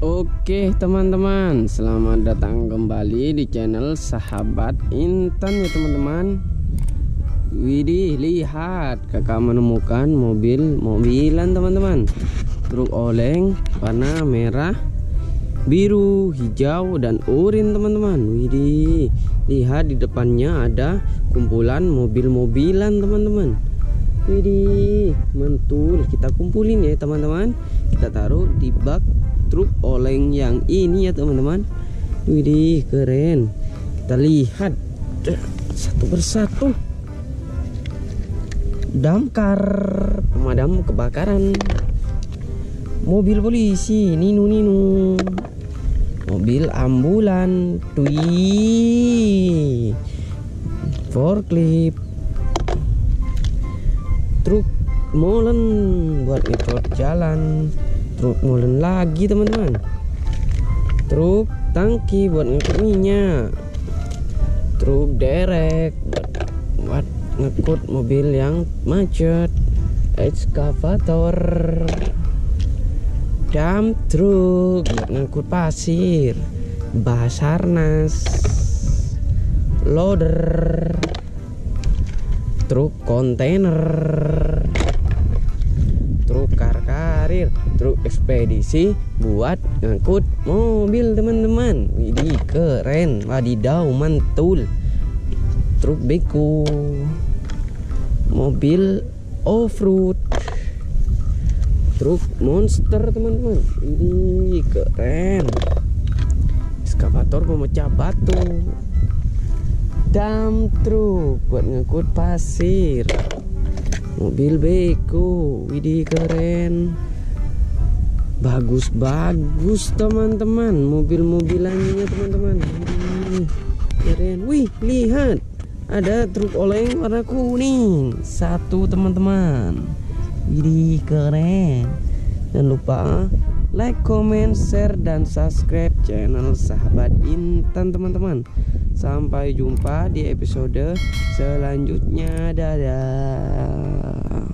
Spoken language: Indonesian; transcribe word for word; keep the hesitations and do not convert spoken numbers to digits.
Oke teman-teman, selamat datang kembali di channel Sahabat Intan ya teman-teman. Widih, lihat kakak menemukan mobil-mobilan teman-teman, truk oleng warna merah, biru, hijau, dan urin teman-teman. Widih, lihat di depannya ada kumpulan mobil-mobilan teman-teman. Widih, mentul, kita kumpulin ya teman-teman, kita taruh di bak truk oleng yang ini ya teman-teman. Widih, keren. Kita lihat satu persatu. Damkar, pemadam kebakaran, mobil polisi, ninu ninu, mobil ambulan, tui, forklift, truk molen buat ikut jalan, truk molen lagi teman-teman, truk tangki buat ngekut minyak, truk derek buat, buat ngekut mobil yang macet, ekskavator, dump truk buat ngekut pasir, basarnas, loader, truk kontainer, truk kar-karir, truk ekspedisi buat ngangkut mobil teman-teman. Widih, keren, wadidaw, mantul. Truk beko, mobil off-road, truk monster teman-teman. Widih, keren. Eskavator memecah batu, dump truk buat ngangkut pasir, mobil beko. Widih, keren, bagus-bagus teman-teman mobil-mobilannya teman-teman. Keren. Wih, lihat ada truk oleng warna kuning satu teman-teman. Widih, keren. Jangan lupa like, comment, share, dan subscribe channel Sahabat Intan teman-teman. Sampai jumpa di episode selanjutnya. Dadah.